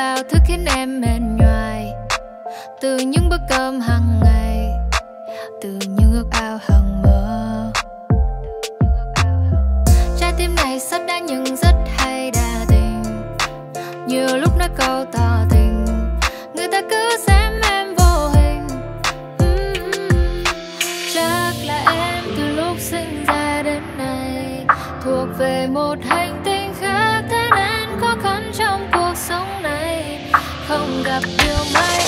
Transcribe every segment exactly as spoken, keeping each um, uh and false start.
bao thứ khiến em mệt nhoài, từ những bữa cơm hàng ngày, từ những ước ao hằng mơ. Trái tim này sắp đã nhưng rất hay đa tình, nhiều lúc nói câu tỏ tình, người ta cứ xem em vô hình. uhm, Chắc là em từ lúc sinh ra đến nay thuộc về một hành tinh khác, thế nên khó khăn trong cuộc sống này không gặp điều may.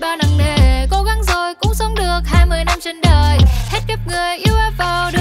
Bao nặng nề, cố gắng rồi cũng sống được hai mươi năm trên đời. Hết kiếp người yêu em vào